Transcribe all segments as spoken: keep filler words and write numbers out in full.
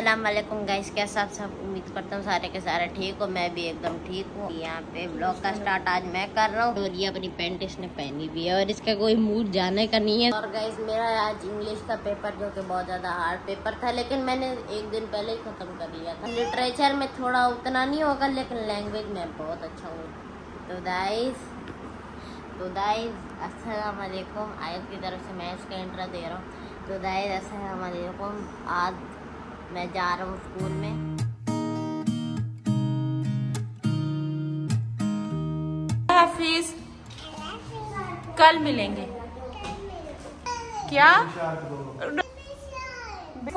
अस्सलाम वालेकुम गाइस, कैसा आप सब? उम्मीद करता हूँ सारे के सारे ठीक हो। मैं भी एकदम ठीक हूँ। यहाँ पे ब्लॉग का स्टार्ट आज मैं कर रहा हूँ। डोरिया अपनी पैंट इसने पहनी भी है और इसका कोई मूड जाने का नहीं है। और गाइस मेरा आज इंग्लिश का पेपर जो कि बहुत ज़्यादा हार्ड पेपर था, लेकिन मैंने एक दिन पहले ही ख़त्म कर लिया था। लिटरेचर में थोड़ा उतना नहीं होगा, लेकिन लैंग्वेज में बहुत अच्छा हूँ। तो गाइस तो गाइस अस्सलाम वालेकुम, आयत की तरफ से मैं इसका इंट्रा दे रहा हूँ। तो गाइस अस्सलाम वालेकुम, आज मैं जा रहा हूँ स्कूल में। हाफिज कल मिलेंगे क्या?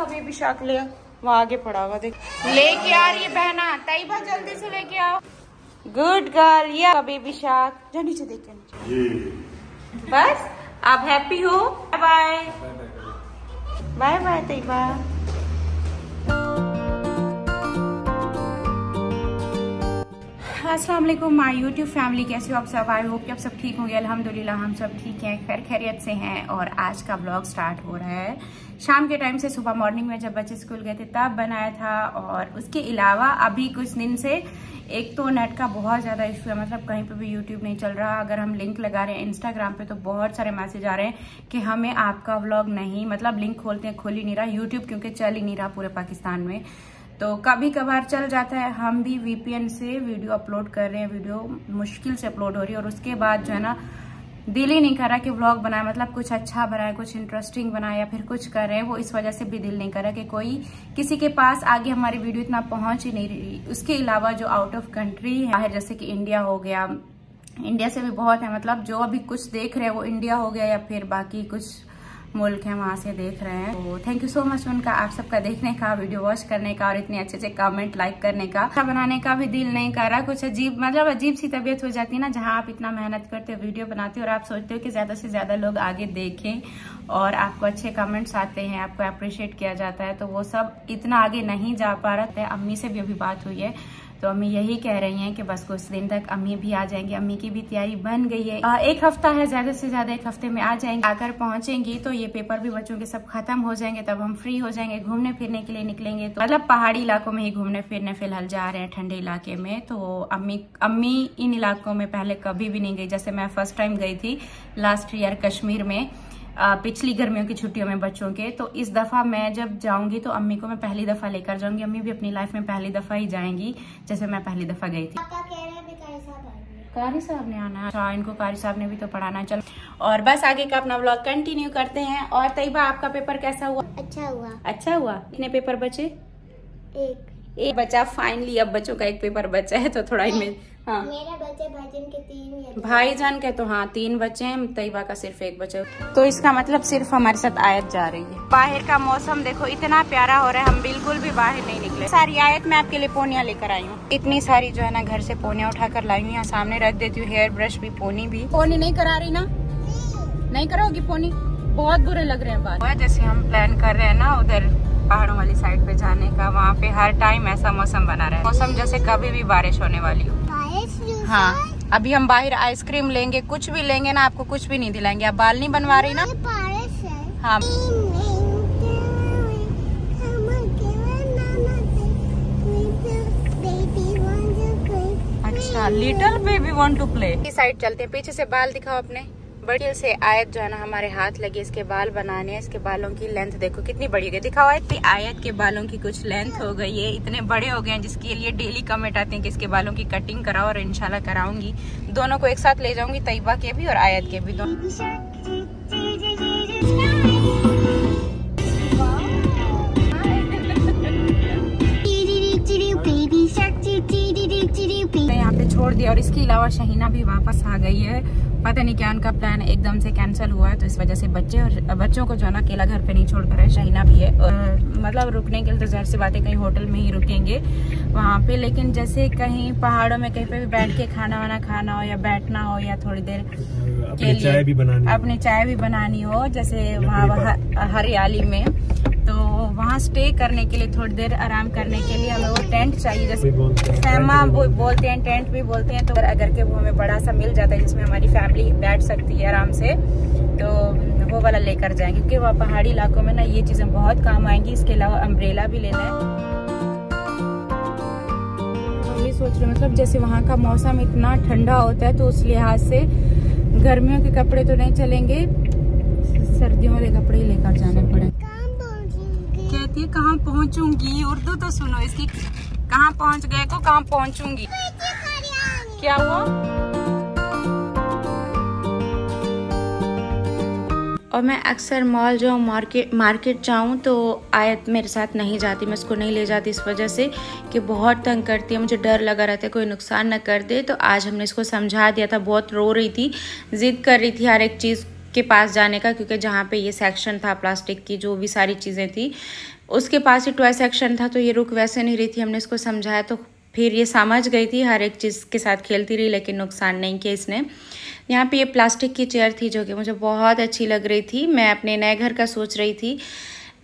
अभी बिशाख ले वहाँ आगे पड़ा हुआ देख, लेके आ रही है बहना। ताइबा जल्दी से लेके आओ। Good girl. ये अभी बिशाख जा नीचे देख के। बस आप हैप्पी हो? Bye bye bye Taiba. अस्सलाम वालेकुम माय यूट्यूब फैमिली, कैसे हो आप सब? आई होप कि आप सब ठीक होंगे। अल्हम्दुलिल्लाह हम सब ठीक हैं, खैर खैरियत से हैं। और आज का ब्लॉग स्टार्ट हो रहा है शाम के टाइम से। सुबह मॉर्निंग में जब बच्चे स्कूल गए थे तब बनाया था, और उसके अलावा अभी कुछ दिन से एक तो नेट का बहुत ज़्यादा इशू है, मतलब कहीं पे भी यूट्यूब नहीं चल रहा। अगर हम लिंक लगा रहे हैं इंस्टाग्राम पे तो बहुत सारे मैसेज आ रहे हैं कि हमें आपका व्लॉग नहीं, मतलब लिंक खोलते हैं खोल ही नहीं रहा यूट्यूब, क्योंकि चल ही नहीं रहा पूरे पाकिस्तान में। तो कभी कभार चल जाता है। हम भी वीपीएन से वीडियो अपलोड कर रहे हैं, वीडियो मुश्किल से अपलोड हो रही है। और उसके बाद जो है ना दिल ही नहीं कर रहा कि व्लॉग बनाए, मतलब कुछ अच्छा बनाए, कुछ इंटरेस्टिंग बनाए, या फिर कुछ कर रहे हैं वो इस वजह से भी दिल नहीं कर रहा कि कोई किसी के पास आगे हमारी वीडियो इतना पहुंच ही नहीं रही। उसके अलावा जो आउट ऑफ कंट्री है बाहर, जैसे कि इंडिया हो गया, इंडिया से भी बहुत है, मतलब जो अभी कुछ देख रहे हैं वो इंडिया हो गया या फिर बाकी कुछ मुल्क है वहाँ से देख रहे हैं। तो थैंक यू सो मच उनका, आप सबका देखने का, वीडियो वॉच करने का और इतने अच्छे अच्छे कमेंट लाइक करने का। अच्छा बनाने का भी दिल नहीं कर रहा, कुछ अजीब, मतलब अजीब सी तबीयत हो जाती है ना, जहाँ आप इतना मेहनत करते हो, वीडियो बनाते हो और आप सोचते हो कि ज़्यादा से ज़्यादा लोग आगे देखें और आपको अच्छे कमेंट्स आते हैं, आपको अप्रिशिएट किया जाता है, तो वो सब इतना आगे नहीं जा पा रहा है। अम्मी से भी अभी बात हुई है, तो अम्मी यही कह रही हैं कि बस कुछ दिन तक अम्मी भी आ जाएंगी। अम्मी की भी तैयारी बन गई है, आ, एक हफ्ता है ज़्यादा से ज़्यादा, एक हफ्ते में आ जाएंगी। आकर पहुंचेंगी तो ये पेपर भी बच्चों के सब खत्म हो जाएंगे, तब हम फ्री हो जाएंगे, घूमने फिरने के लिए निकलेंगे। तो मतलब पहाड़ी इलाकों में ही घूमने फिरने फिलहाल जा रहे हैं, ठंडे इलाके में। तो अम्मी अम्मी इन इलाकों में पहले कभी भी नहीं गई। जैसे मैं फर्स्ट टाइम गई थी लास्ट ईयर कश्मीर में, पिछली गर्मियों की छुट्टियों में बच्चों के। तो इस दफ़ा मैं जब जाऊंगी तो अम्मी को मैं पहली दफ़ा लेकर जाऊंगी। अम्मी भी अपनी लाइफ में पहली दफ़ा ही जाएंगी, जैसे मैं पहली दफ़ा गई थी। पापा कह रहे हैं कारी साहब आएंगे। कारी साहब ने आना, अच्छा इनको कारी साहब ने भी तो पढ़ाना। चलो और बस आगे का अपना व्लॉग कंटिन्यू करते हैं। और तैयबा आपका पेपर कैसा हुआ? अच्छा हुआ। अच्छा हुआ। कितने पेपर बचे? एक एक बचा फाइनली, अब बच्चों का एक पेपर बचा है तो थोड़ा इनमें। हाँ मेरा बच्चे भाईजान के तीन, भाईजान के तो हाँ तीन बच्चे हैं, तैयबा का सिर्फ एक बच्चा। तो इसका मतलब सिर्फ हमारे साथ आयत जा रही है। बाहर का मौसम देखो इतना प्यारा हो रहा है, हम बिल्कुल भी बाहर नहीं निकले। सारी आयत मैं आपके लिए पोनिया लेकर आई हूँ, इतनी सारी जो है ना घर से पोनिया उठा कर लाई हूँ, यहाँ सामने रख देती हूँ। हेयर ब्रश भी, पोनी भी। पोनी नहीं करा रही ना? नहीं कराओगी पोनी? बहुत बुरे लग रहे हैं बाल। जैसे हम प्लान कर रहे हैं ना उधर पहाड़ों वाली साइड पे जाने का, वहाँ पे हर टाइम ऐसा मौसम बना रहा है, मौसम जैसे कभी भी बारिश होने वाली हो। बारिश? हाँ अभी हम बाहर आइसक्रीम लेंगे, कुछ भी लेंगे ना, आपको कुछ भी नहीं दिलाएंगे। आप बाल नहीं बनवा रही ना? बारिश है। हाँ अच्छा, little baby want to play. इस साइड चलते हैं, पीछे से बाल दिखाओ अपने। बड़ी से आयत जो है ना हमारे हाथ लगी इसके बाल बनाने हैं। इसके बालों की लेंथ देखो कितनी बड़ी हो गई, दिखाओ आयत। आयत के बालों की कुछ लेंथ हो गई है, इतने बड़े हो गए हैं, जिसके लिए डेली कमेंट आते हैं कि इसके बालों की कटिंग कराओ। और इंशाल्लाह कराऊंगी, दोनों को एक साथ ले जाऊंगी, तैयबा के भी और आयत के भी दोनों। यहाँ पे छोड़ दिया। और इसके अलावा शहीना भी वापस आ गई है, पता नहीं क्या उनका प्लान एकदम से कैंसिल हुआ है, तो इस वजह से बच्चे और बच्चों को जो है ना अकेला घर पे नहीं छोड़ कर है। शहीना भी है, और मतलब रुकने के लिए तो ज़ाहिर सी बात है कहीं होटल में ही रुकेंगे वहाँ पे। लेकिन जैसे कहीं पहाड़ों में कहीं पे भी बैठ के खाना वाना खाना हो या बैठना हो या थोड़ी देर के लिए चाय भी बनानी, अपनी चाय भी बनानी हो, जैसे वहाँ हरियाली में, तो वहाँ स्टे करने के लिए थोड़ी देर आराम करने के लिए हमें वो टेंट चाहिए, जैसे खैमा बोलते हैं, टेंट भी बोलते हैं। तो अगर के वो हमें बड़ा सा मिल जाता है जिसमें हमारी फैमिली बैठ सकती है आराम से, तो वो वाला लेकर जाएं, क्योंकि वहाँ पहाड़ी इलाकों में ना ये चीज़ें बहुत काम आएंगी। इसके अलावा अम्ब्रेला भी लेना है। मैं सोच रही हूँ मतलब जैसे वहाँ का मौसम इतना ठंडा होता है तो उस लिहाज से गर्मियों के कपड़े तो नहीं चलेंगे, सर्दियों वाले कपड़े ही लेकर जाने पड़े। कहती है कहाँ पहुँचूंगी, उर्दू तो सुनो इसकी, कहाँ पहुँच गए को कहाँ पहुँचूंगी। क्या हुआ? और मैं अक्सर मॉल जाऊँ, मार्केट मार्केट जाऊँ तो आयत मेरे साथ नहीं जाती, मैं उसको नहीं ले जाती इस वजह से कि बहुत तंग करती है। मुझे डर लगा रहता है कोई नुकसान न कर दे। तो आज हमने इसको समझा दिया था, बहुत रो रही थी, जिद कर रही थी हर एक चीज़ के पास जाने का, क्योंकि जहाँ पे ये सेक्शन था प्लास्टिक की जो भी सारी चीज़ें थी उसके पास ही टॉय सेक्शन था, तो ये रुक वैसे नहीं रही थी। हमने इसको समझाया तो फिर ये समझ गई थी, हर एक चीज़ के साथ खेलती रही लेकिन नुकसान नहीं किया इसने। यहाँ पे ये प्लास्टिक की चेयर थी जो कि मुझे बहुत अच्छी लग रही थी। मैं अपने नए घर का सोच रही थी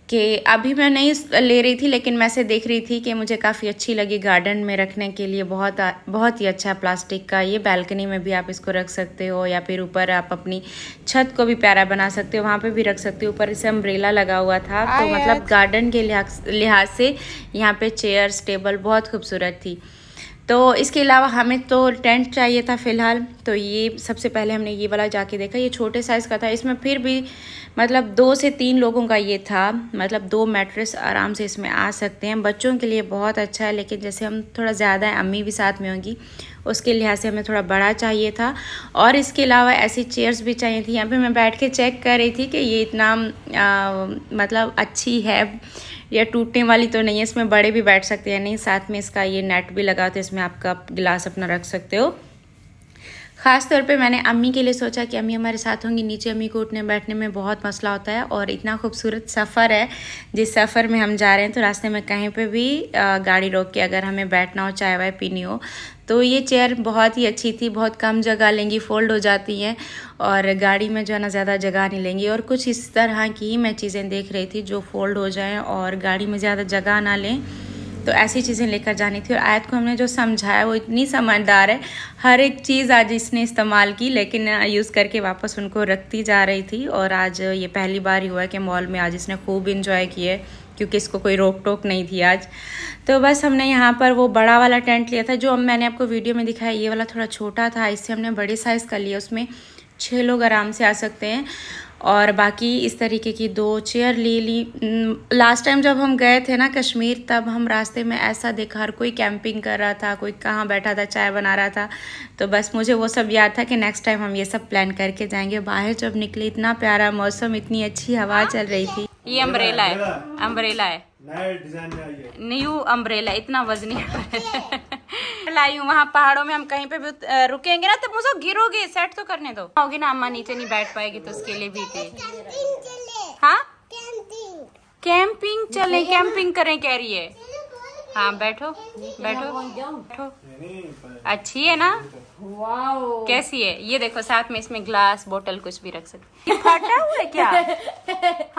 कि अभी मैं नहीं ले रही थी, लेकिन मैं से देख रही थी कि मुझे काफ़ी अच्छी लगी गार्डन में रखने के लिए। बहुत बहुत ही अच्छा प्लास्टिक का, ये बैल्कनी में भी आप इसको रख सकते हो या फिर ऊपर आप अपनी छत को भी प्यारा बना सकते हो, वहाँ पे भी रख सकते हो। ऊपर इसे अम्ब्रेला लगा हुआ था, तो मतलब गार्डन के लिहाज से यहाँ पे चेयर्स टेबल बहुत खूबसूरत थी। तो इसके अलावा हमें तो टेंट चाहिए था फ़िलहाल, तो ये सबसे पहले हमने ये वाला जाके देखा। ये छोटे साइज़ का था, इसमें फिर भी मतलब दो से तीन लोगों का ये था, मतलब दो मैट्रेस आराम से इसमें आ सकते हैं। बच्चों के लिए बहुत अच्छा है, लेकिन जैसे हम थोड़ा ज़्यादा है, अम्मी भी साथ में होंगी, उसके लिहाज से हमें थोड़ा बड़ा चाहिए था। और इसके अलावा ऐसी चेयर्स भी चाहिए थी। यहाँ पे मैं बैठ के चेक कर रही थी कि ये इतना आ, मतलब अच्छी है या टूटने वाली तो नहीं है, इसमें बड़े भी बैठ सकते हैं नहीं। साथ में इसका ये नेट भी लगा, तो इसमें आपका गिलास अपना रख सकते हो। ख़ास तौर पे मैंने अम्मी के लिए सोचा कि अम्मी हमारे साथ होंगी, नीचे अम्मी को उठने बैठने में बहुत मसला होता है। और इतना खूबसूरत सफ़र है जिस सफ़र में हम जा रहे हैं, तो रास्ते में कहीं पे भी गाड़ी रोक के अगर हमें बैठना हो, चाय वाय पीनी हो, तो ये चेयर बहुत ही अच्छी थी। बहुत कम जगह लेंगी, फोल्ड हो जाती हैं, और गाड़ी में जो है ना ज़्यादा जगह नहीं लेंगी। और कुछ इस तरह की मैं चीज़ें देख रही थी जो फोल्ड हो जाएँ और गाड़ी में ज़्यादा जगह ना लें, तो ऐसी चीज़ें लेकर जानी थी। और आयत को हमने जो समझाया वो इतनी समझदार है, हर एक चीज़ आज इसने इस्तेमाल की लेकिन यूज़ करके वापस उनको रखती जा रही थी। और आज ये पहली बार ही हुआ कि मॉल में आज इसने खूब इंजॉय किया, क्योंकि इसको कोई रोक टोक नहीं थी आज। तो बस हमने यहाँ पर वो बड़ा वाला टेंट लिया था जो मैंने आपको वीडियो में दिखाया। ये वाला थोड़ा छोटा था, इससे हमने बड़े साइज़ का लिया, उसमें छः लोग आराम से आ सकते हैं। और बाकी इस तरीके की दो चेयर ले ली। लास्ट टाइम जब हम गए थे ना कश्मीर, तब हम रास्ते में ऐसा देखा हर कोई कैंपिंग कर रहा था, कोई कहाँ बैठा था चाय बना रहा था। तो बस मुझे वो सब याद था कि नेक्स्ट टाइम हम ये सब प्लान करके जाएंगे। बाहर जब निकले इतना प्यारा मौसम, इतनी अच्छी हवा चल रही थी। ये अम्ब्रेला है, अम्ब्रेला है, न्यू अम्ब्रेला, इतना वजनी लाई हूँ। वहाँ पहाड़ों में हम कहीं पे भी रुकेंगे ना तो मुझे गिरोगे, सेट तो करने दो। होगी ना अम्मा नीचे नहीं बैठ पाएगी तो उसके लिए भी थे। हाँ कैंपिंग चले, कैंपिंग करें कह रही है। हाँ बैठो बैठो, अच्छी है ना, कैसी है ये देखो। साथ में इसमें ग्लास बोतल कुछ भी रख सकते। फटा हुआ है क्या?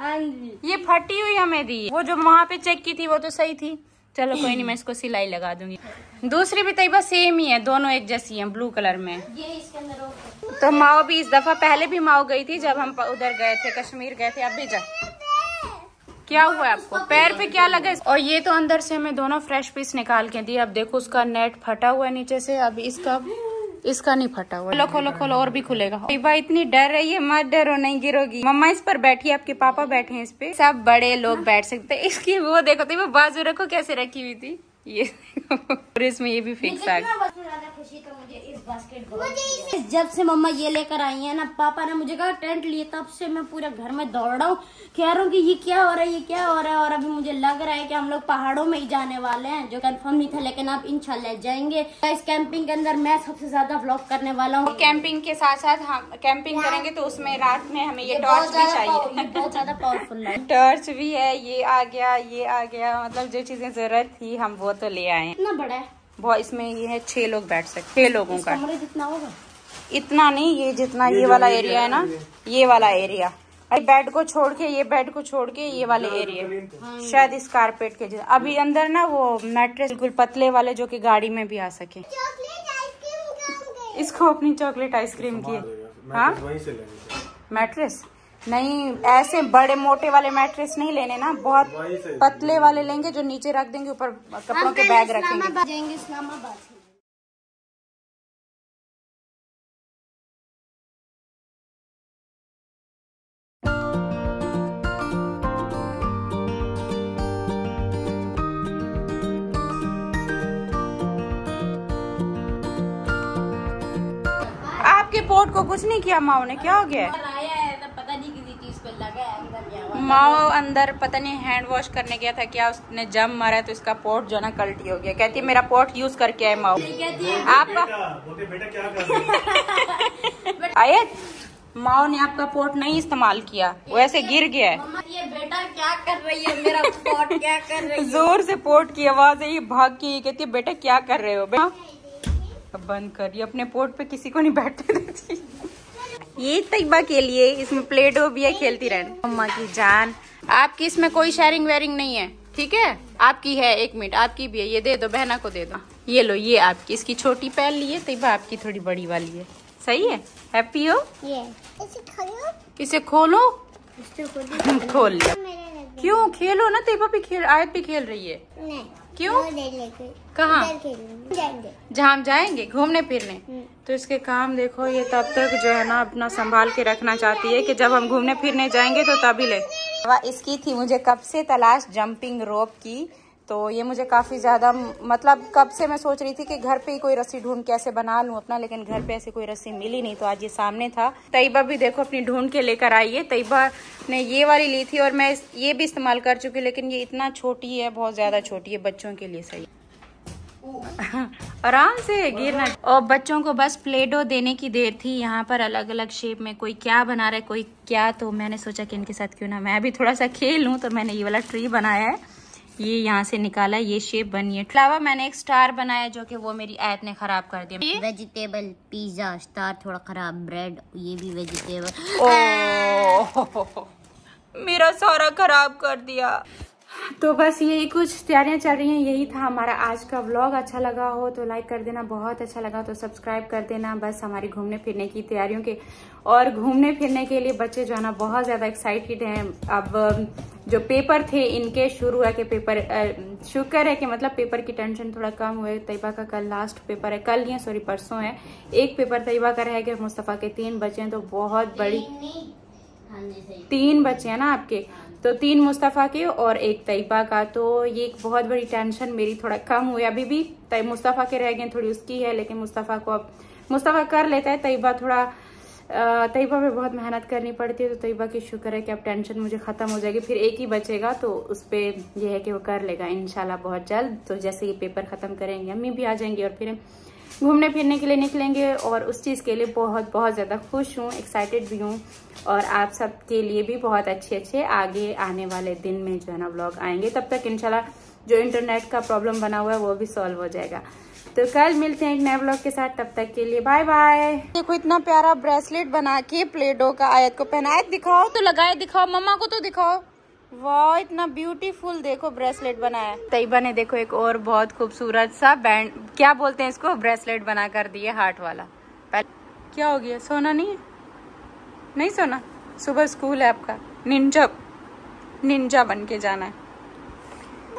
हाँ ये फटी हुई हमें दी, वो जो वहाँ पे चेक की थी वो तो सही थी। चलो कोई नहीं, मैं इसको सिलाई लगा दूंगी। दूसरी भी तैयबा सेम ही है, दोनों एक जैसी हैं, ब्लू कलर में। ये इसके अंदर तो माओ भी इस दफा, पहले भी माओ गई थी जब हम उधर गए थे कश्मीर गए थे। अब भी जा, क्या हुआ आपको पैर पे क्या लगा? और ये तो अंदर से हमें दोनों फ्रेश पीस निकाल के दिए। अब देखो उसका नेट फटा हुआ है नीचे से, अब इसका इसका नहीं फटा हुआ। खोलो खोलो खोलो, और भी खुलेगा। तैयबा इतनी डर रही है, मत डरो नहीं गिरोगी। मम्मा इस पर बैठी, आपके पापा बैठे हैं इस पे, सब बड़े लोग बैठ सकते हैं। इसकी वो देखो तैयबा बाजू रखो कैसे रखी हुई थी, ये और इसमें ये भी फिक्स आ गया। जब से मम्मा ये लेकर आई है ना, पापा ने मुझे कहा टेंट लिए, तब से मैं पूरे घर में दौड़ रहा हूँ, कह रहा हूँ कि ये क्या हो रहा है, ये क्या हो रहा है। और अभी मुझे लग रहा है कि हम लोग पहाड़ों में ही जाने वाले हैं, जो कंफर्म नहीं था लेकिन आप इंशाल्लाह जाएंगे। इस कैंपिंग के अंदर मैं सबसे ज्यादा व्लॉग करने वाला हूँ। कैंपिंग के साथ साथ हम कैंपिंग करेंगे तो उसमें रात में हमें ये टॉर्च भी चाहिए, बहुत ज्यादा पावरफुल है। टॉर्च भी है, ये आ गया, ये आ गया, मतलब जो चीजें जरूरत थी हम वो तो ले आए। इतना बड़ा है बहुत, इसमें ये है छह लोग बैठ सकते, छह लोगों का जितना होगा इतना नहीं, ये जितना ये, ये वाला एरिया है ना, ये वाला एरिया, अरे बेड को छोड़ के, ये बेड को छोड़ के ये वाले एरिया शायद इस कारपेट के जितना। अभी अंदर ना वो मैट्रेस बिल्कुल पतले वाले जो कि गाड़ी में भी आ सके। इसको अपनी चॉकलेट आइसक्रीम की, हाँ मैट्रेस नहीं, ऐसे बड़े मोटे वाले मैट्रेस नहीं लेने ना, बहुत पतले वाले लेंगे जो नीचे रख देंगे, ऊपर कपड़ों के बैग रखेंगे। इस्लामाबाद के पोर्ट को कुछ नहीं किया माओ ने, क्या हो गया है तब पता नहीं, किसी चीज पे लगा है अंदर, क्या माओ अंदर पता नहीं हैंड वॉश करने गया था क्या, उसने जम मारा तो इसका पोर्ट जो ना कल्टी हो गया। कहती है मेरा पोर्ट यूज करके आए माओ। आपका बोलते बेटा क्या कर रहे हो आयत, माओ ने आपका पोर्ट नहीं इस्तेमाल किया, वो ऐसे गिर गया है। ये बेटा क्या कर रही है, मेरा पोर्ट क्या कर रही है, जोर से पोर्ट की आवाज है, ये भाग की। कहती है बेटा क्या कर रहे हो, बंद कर, ये अपने पोर्ट पे किसी को नहीं बैठने देती। ये तैयबा के लिए इसमें प्लेट हो भी है, खेलती रहने। अम्मा की जान, आपकी इसमें कोई शेयरिंग वेयरिंग नहीं है, ठीक है? आपकी है, एक मिनट आपकी भी है, ये दे दो बहना को दे दो, ये लो ये आपकी, इसकी छोटी पहन ली है तैयबा, आपकी थोड़ी बड़ी वाली है। सही है, हैप्पी हो? इसे खोलो, खोल लिया। क्यों खेलो ना, तैयबा भी खेल, आयत भी खेल रही है। क्यों कहाँ जहाँ हम जाएंगे घूमने फिरने, तो इसके काम देखो, ये तब तक जो है ना अपना संभाल के रखना चाहती है कि जब हम घूमने फिरने जाएंगे तो तभी ले। इसकी थी मुझे कब से तलाश जंपिंग रोप की, तो ये मुझे काफ़ी ज़्यादा, मतलब कब से मैं सोच रही थी कि घर पे ही कोई रस्सी ढूंढ के ऐसे बना लूँ अपना, लेकिन घर पे ऐसे कोई रस्सी मिली नहीं, तो आज ये सामने था। तैयबा भी देखो अपनी ढूंढ के लेकर आई है, तैयबा ने ये वाली ली थी और मैं ये भी इस्तेमाल कर चुकी हूँ, लेकिन ये इतना छोटी है, बहुत ज़्यादा छोटी है बच्चों के लिए। सही आराम से गिरना। और बच्चों को बस प्लेडो देने की देर थी, यहाँ पर अलग अलग शेप में कोई क्या बना रहा है कोई क्या, तो मैंने सोचा कि इनके साथ क्यों ना मैं भी थोड़ा सा खेल लूँ, तो मैंने ये वाला ट्री बनाया है, ये यहाँ से निकाला, ये शेप बनी है। अलावा मैंने एक स्टार बनाया जो कि वो मेरी आयत ने खराब कर दिया। वेजिटेबल पिज्जा स्टार थोड़ा खराब, ब्रेड ये भी वेजिटेबल, ओह मेरा सारा खराब कर दिया। तो बस यही कुछ तैयारियां चल रही हैं, यही था हमारा आज का व्लॉग। अच्छा लगा हो तो लाइक कर देना, बहुत अच्छा लगा तो सब्सक्राइब कर देना। बस हमारी घूमने फिरने की तैयारियों के, और घूमने फिरने के लिए बच्चे जो है ना बहुत ज़्यादा एक्साइटेड हैं। अब जो पेपर थे इनके शुरू है कि पेपर, शुक्र है कि मतलब पेपर की टेंशन थोड़ा कम हुए। तैयबा का कल लास्ट पेपर है, कल ये सॉरी परसों है, एक पेपर तैयबा का रह गया। मुस्तफ़ा के तीन बच्चे हैं, तो बहुत बड़ी, तीन बच्चे हैं ना आपके, तो तीन मुस्तफ़ा के और एक तैयबा का, तो ये एक बहुत बड़ी टेंशन मेरी थोड़ा कम हुई। अभी भी तैयबा मुस्तफ़ा के रह गए, थोड़ी उसकी है, लेकिन मुस्तफ़ा को अब मुस्तफ़ा कर लेता है, तैयबा थोड़ा, तैयबा पे बहुत मेहनत करनी पड़ती है। तो तैयबा की शुक्र है कि अब टेंशन मुझे ख़त्म हो जाएगी, फिर एक ही बचेगा, तो उस पर यह है कि वो कर लेगा इंशाल्लाह बहुत जल्द। तो जैसे ये पेपर ख़त्म करेंगे अम्मी भी आ जाएंगी और फिर घूमने फिरने के लिए निकलेंगे, और उस चीज़ के लिए बहुत बहुत ज़्यादा खुश हूँ, एक्साइटेड भी हूँ। और आप सब के लिए भी बहुत अच्छे अच्छे आगे आने वाले दिन में जो है ना व्लॉग आएंगे, तब तक इंशाल्लाह जो इंटरनेट का प्रॉब्लम बना हुआ है वो भी सॉल्व हो जाएगा। तो कल मिलते हैं एक नए व्लॉग के साथ, तब तक के लिए बाय बाय। देखो इतना प्यारा ब्रेसलेट बना के प्लेडो का आयत को पहनाए, दिखाओ तो लगाए, दिखाओ मम्मा को तो दिखाओ, वाह इतना ब्यूटीफुल देखो ब्रेसलेट बनाया। तैयबा ने देखो एक और बहुत खूबसूरत सा बैंड, क्या बोलते हैं इसको, ब्रेसलेट बना कर दिए हार्ट वाला। क्या हो गया, सोना नहीं है? नहीं सोना, सुबह स्कूल है आपका, निंजा निंजा बन के जाना है।